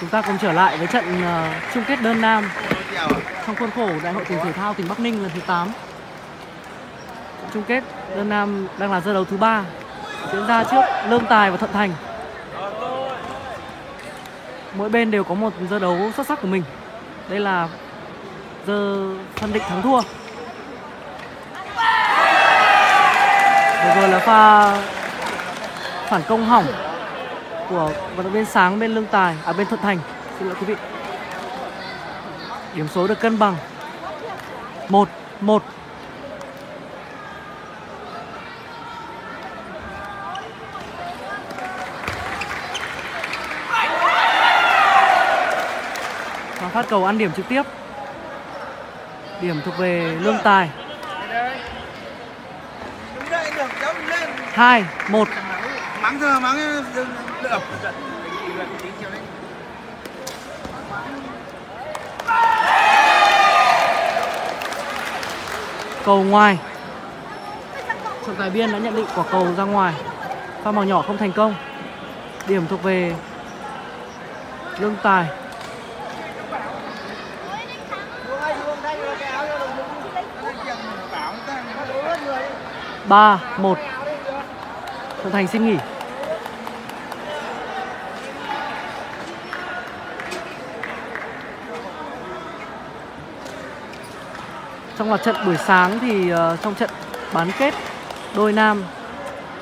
Chúng ta cùng trở lại với trận chung kết đơn nam trong khuôn khổ Đại hội thể thao tỉnh Bắc Ninh lần thứ 8. Chung kết đơn nam đang là giờ đấu thứ 3 diễn ra trước Lương Tài và Thuận Thành. Mỗi bên đều có một giờ đấu xuất sắc của mình. Đây là giờ phân định thắng thua. Vừa rồi là pha phản công hỏng của vận động viên Sáng bên Lương Tài, bên Thuận Thành, xin lỗi quý vị. Điểm số được cân bằng 1-1. Và phát cầu ăn điểm trực tiếp. Điểm thuộc về Lương Tài. 2-1. Mắng thơ, mắng đập. Cầu ngoài. Trọng tài biên đã nhận định quả cầu ra ngoài. Pha màu nhỏ không thành công. Điểm thuộc về Lương Tài. Ba, một. Thuận Thành xin nghỉ. Trong loạt trận buổi sáng thì trong trận bán kết đôi nam,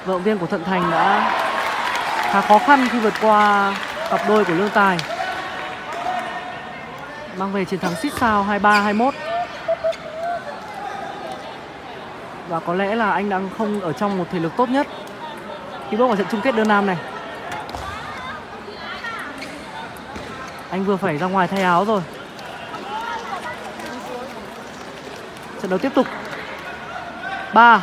vận động viên của Thuận Thành đã khá khó khăn khi vượt qua cặp đôi của Lương Tài, mang về chiến thắng xít sao 23-21. Và có lẽ là anh đang không ở trong một thể lực tốt nhất khi bước vào trận chung kết đơn nam này. Anh vừa phải ra ngoài thay áo rồi. Trận đấu tiếp tục. 3-1.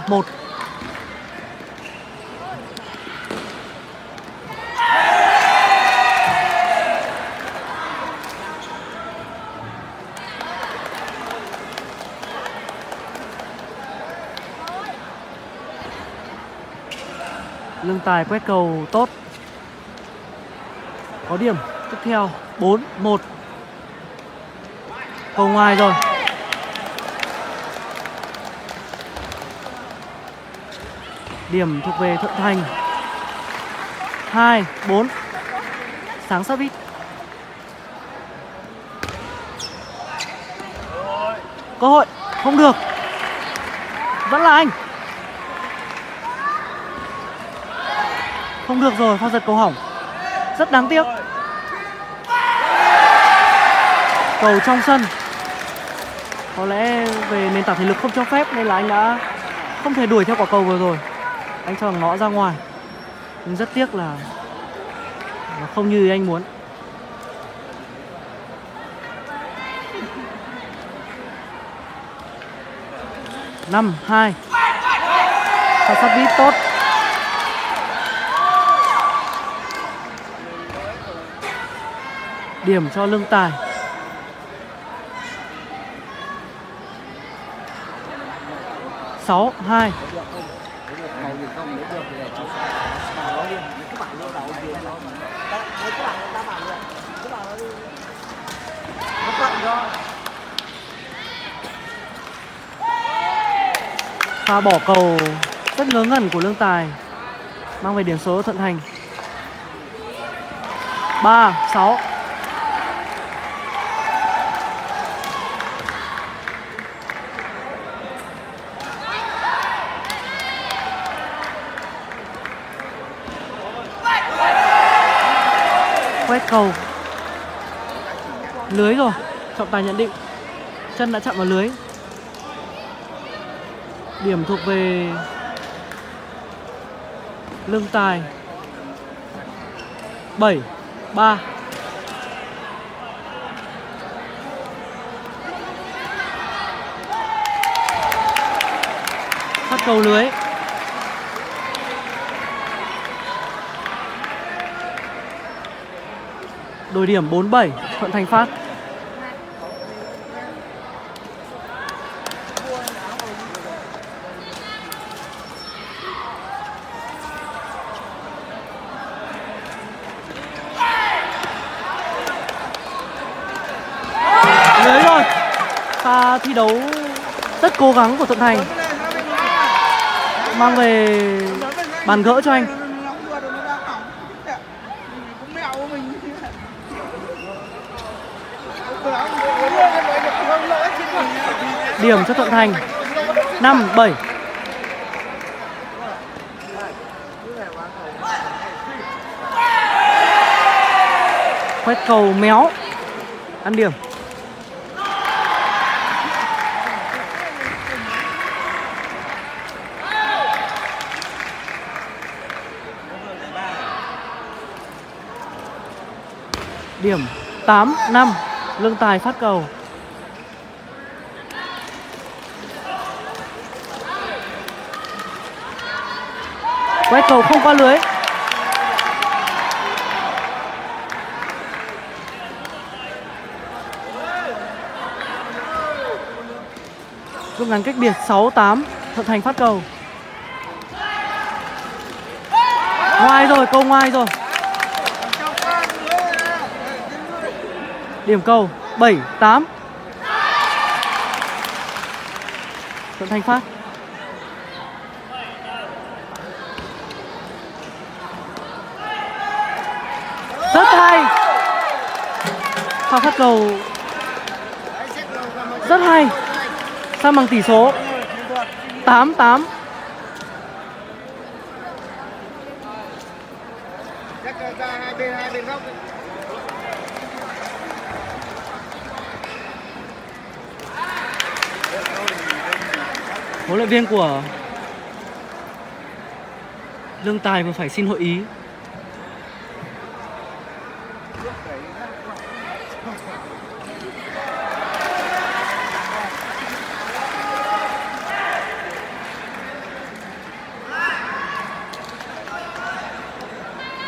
Lương Tài quét cầu tốt. Có điểm tiếp theo. 4-1. Cầu ngoài rồi. Điểm thuộc về Thuận Thành. 2-4. Sáng sắp ít. Cơ hội không được. Vẫn là anh. Không được rồi, pha giật cầu hỏng. Rất đáng tiếc. Cầu trong sân. Có lẽ về nền tảng thể lực không cho phép nên là anh đã không thể đuổi theo quả cầu vừa rồi. Anh cho rằng nó ra ngoài. Nhưng rất tiếc là nó không như anh muốn. Năm, hai. Pha sắp vít tốt. Điểm cho Lương Tài. Sáu, hai. Pha bỏ cầu rất ngớ ngẩn của Lương Tài mang về điểm số Thuận Thành. 3-6. Quét cầu lưới rồi. Trọng tài nhận định chân đã chạm vào lưới. Điểm thuộc về Lương Tài. 7-3. Phát cầu lưới. Đổi điểm 4-7. Thuận Thành phát. thi đấu rất cố gắng của Thuận Thành, mang về bàn gỡ cho anh. Điểm cho Thuận Thành 5-7. Quét cầu méo, ăn điểm. Điểm 8-5. Lương Tài phát cầu. Quét cầu không qua lưới. Rút ngắn cách biệt 6-8. Thuận Thành phát cầu. Ngoài rồi, câu ngoài rồi. Điểm cầu 7-8. Thuận Thành phát. Rất hay. Pha phát cầu rất hay. Sao bằng tỷ số 8-8. Huấn luyện viên của Lương Tài vừa phải xin hội ý.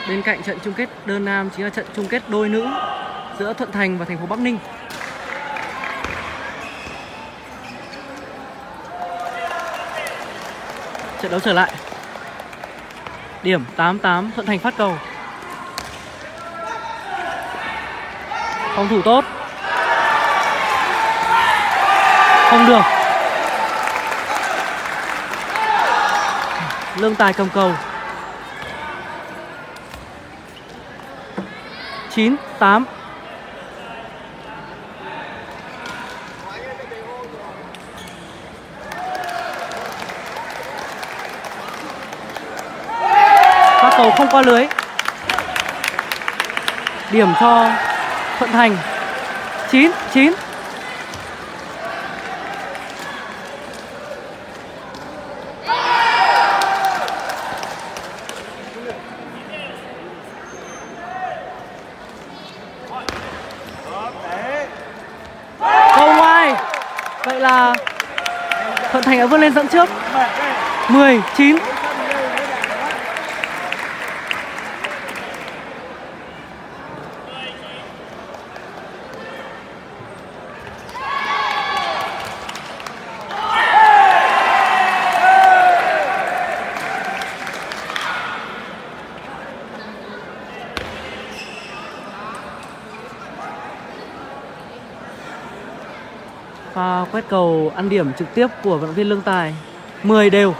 Bên cạnh trận chung kết đơn nam chính là trận chung kết đôi nữ giữa Thuận Thành và thành phố Bắc Ninh. Trận đấu trở lại. Điểm 8-8. Thuận Thành phát cầu. Phòng thủ tốt. Không được. Lương Tài cầm cầu. 9-8. Phát cầu không qua lưới. Điểm cho Thuận Thành 9-9. Vậy là Thuận Thành đã vươn lên dẫn trước 19. Pha quét cầu ăn điểm trực tiếp của vận động viên Lương Tài. 10 đều.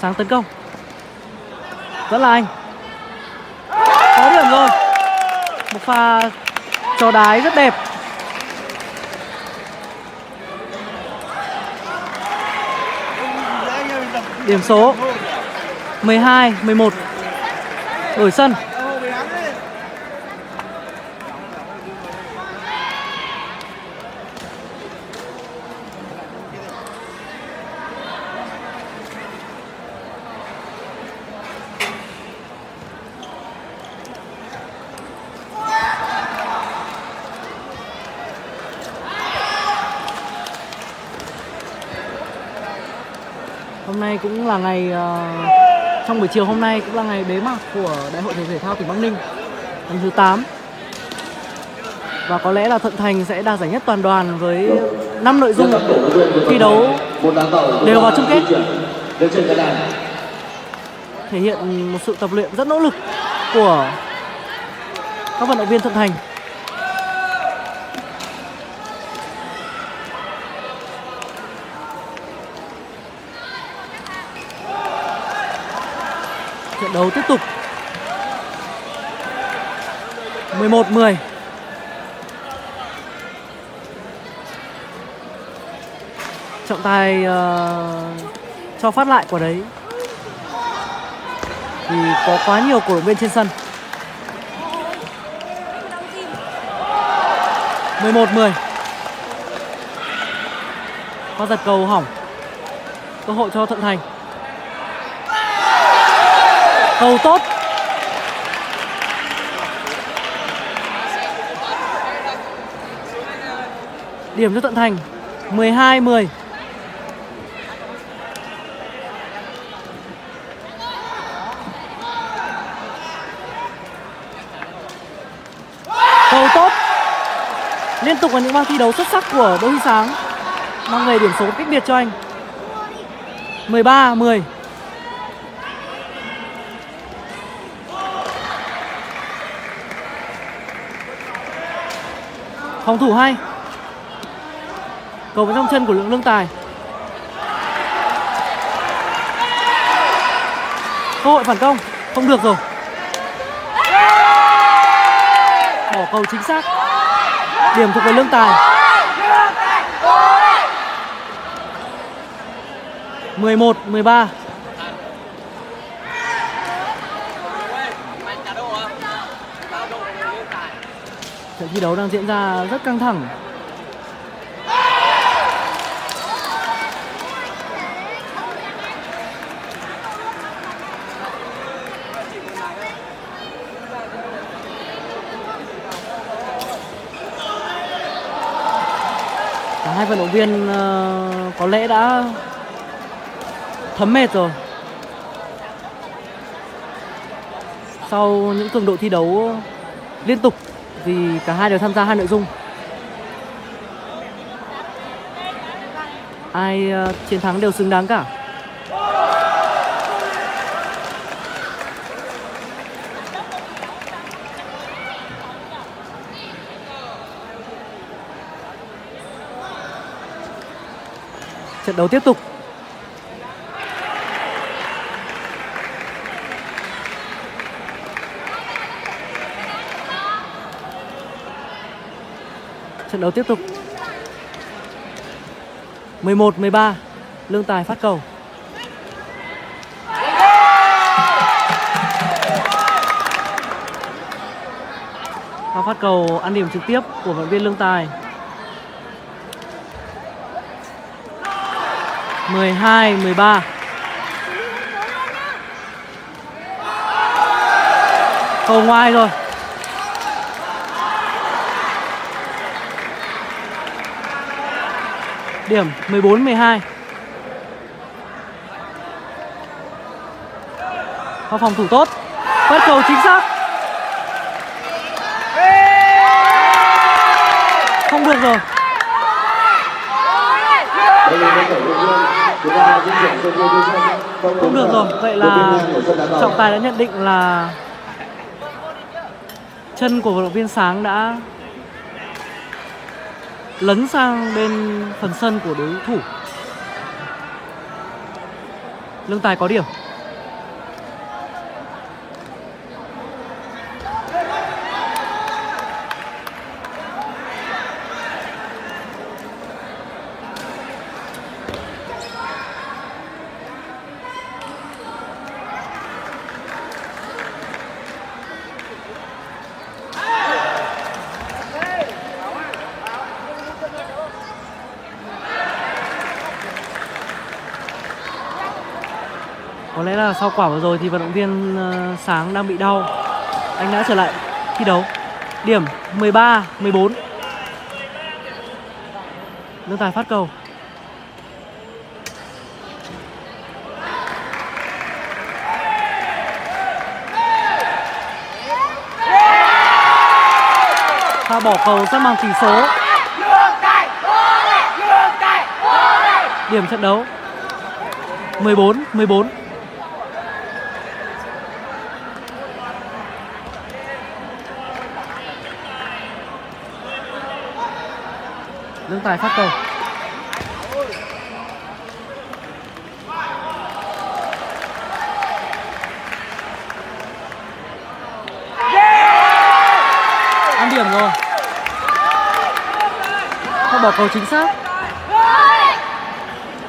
Sáng tấn công. Vẫn là anh. Có điểm rồi. Một pha chó đái rất đẹp. Điểm số 12-11. Đổi sân. Hôm nay cũng là ngày trong buổi chiều hôm nay cũng là ngày bế mạc của Đại hội thể thao tỉnh Bắc Ninh lần thứ 8. Và có lẽ là Thuận Thành sẽ đạt giải nhất toàn đoàn với 5 nội dung thi đấu đều vào chung kết. Thể hiện một sự tập luyện rất nỗ lực của các vận động viên Thuận Thành. Đấu tiếp tục. 11-10. Trọng tài cho phát lại quả đấy thì có quá nhiều cổ động viên trên sân. 11-10. Pha giật cầu hỏng. Cơ hội cho Thuận Thành. Cầu tốt. Điểm cho Thuận Thành. 12-10. Cầu tốt. Liên tục là những pha thi đấu xuất sắc của Đỗ Huy Sáng, mang về điểm số cách biệt cho anh. 13-10. Phòng thủ hay. Cầu vào trong chân của Lương Tài. Cơ hội phản công. Không được rồi. Bỏ cầu chính xác. Điểm thuộc về Lương Tài. 11-13. Trận thi đấu đang diễn ra rất căng thẳng. Hai vận động viên có lẽ đã thấm mệt rồi sau những cường độ thi đấu liên tục, vì cả hai đều tham gia hai nội dung. Ai chiến thắng đều xứng đáng cả. Trận đấu tiếp tục. Trận đấu tiếp tục. 11-13. Lương Tài phát cầu. Và phát cầu ăn điểm trực tiếp của vận động viên Lương Tài. 12-13. Cầu ngoài rồi. Điểm 14-12. Pha phòng thủ tốt. Phát cầu chính xác. Không được rồi. Không được rồi. Vậy là trọng tài đã nhận định là chân của vận động viên Sáng đã lấn sang bên phần sân của đối thủ. Lương Tài có điểm. Có lẽ là sau quả vừa rồi thì vận động viên Sáng đang bị đau. Anh đã trở lại thi đấu. Điểm 13-14. Lương Tài phát cầu. Pha bỏ cầu sắp mang tỷ số. Điểm trận đấu 14-14. Lương Tài phát cầu. điểm rồi. Không bỏ cầu chính xác.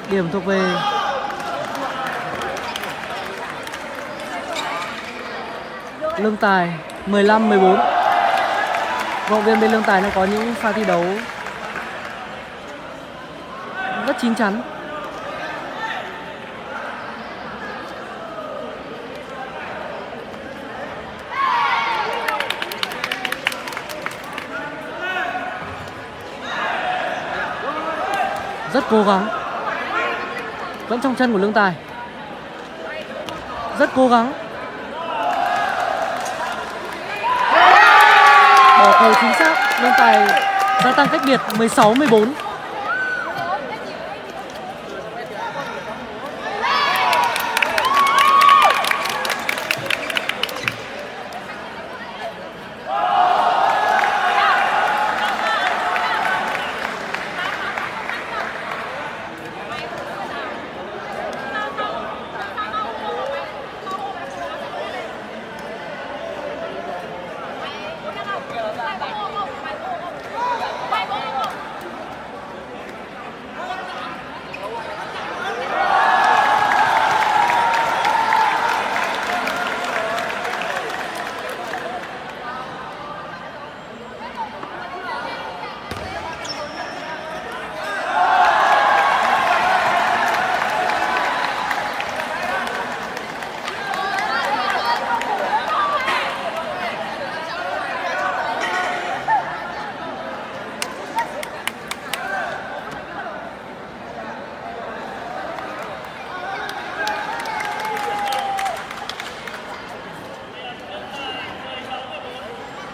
Điểm thuộc về Lương Tài. 15-14. Vận viên bên Lương Tài nó có những pha thi đấu rất chín chắn. Rất cố gắng. Vẫn trong chân của Lương Tài. Rất cố gắng. Bỏ cầu chính xác. Lương Tài gia tăng cách biệt 16-14.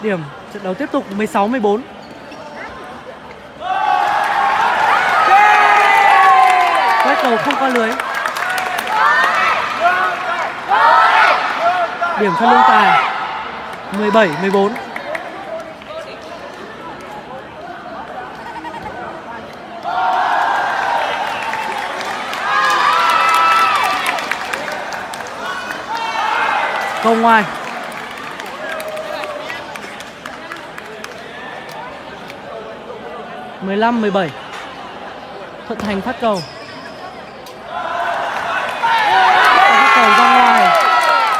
Điểm trận đấu tiếp tục 16-14. Quét cầu không qua lưới. Điểm cho Lương Tài 17-14. Cầu ngoài. Mười lăm, 17. Thuận Thành phát cầu. Phát cầu ra ngoài.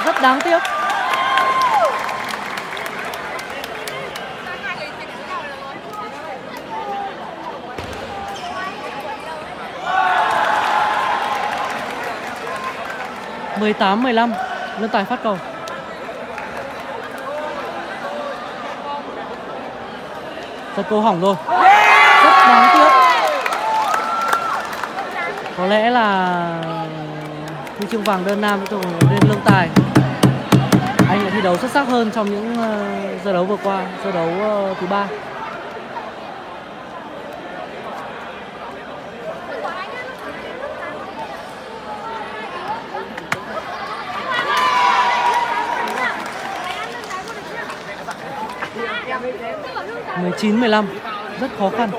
Rất đáng tiếc. Mười tám, 15. Lương Tài phát cầu. Giật cầu hỏng rồi. Đáng tiếc. Có lẽ là huy chương vàng đơn nam của Lương Tài. Anh đã thi đấu xuất sắc hơn trong những giờ đấu vừa qua, giờ đấu thứ 3. Mười chín, 15. Rất khó khăn.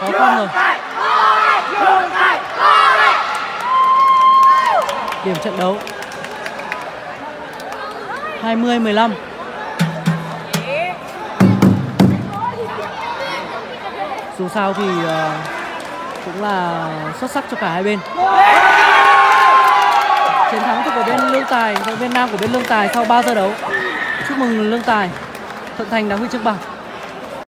Khó khăn rồi. Điểm trận đấu 20-15. Dù sao thì cũng là xuất sắc cho cả hai bên. Chiến thắng thuộc về bên Lương Tài, bên nam của bên Lương Tài sau 3 giờ đấu. Chúc mừng Lương Tài. Thuận Thành đã huy chương bạc.